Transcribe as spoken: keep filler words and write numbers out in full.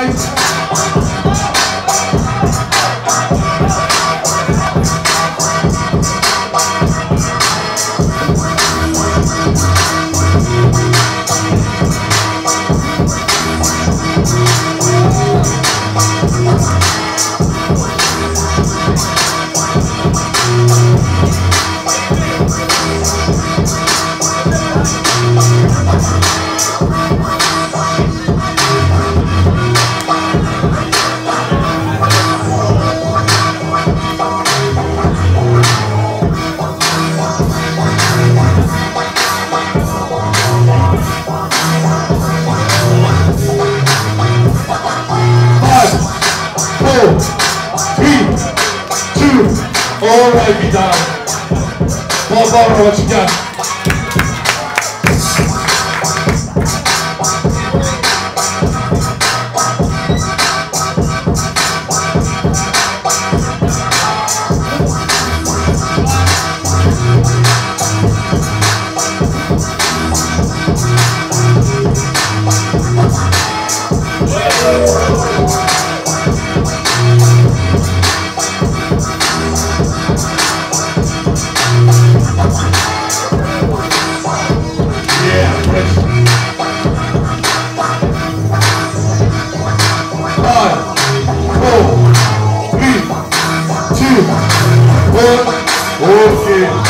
Alright, Bidaw. Well done, what you got? One, two, one, okay.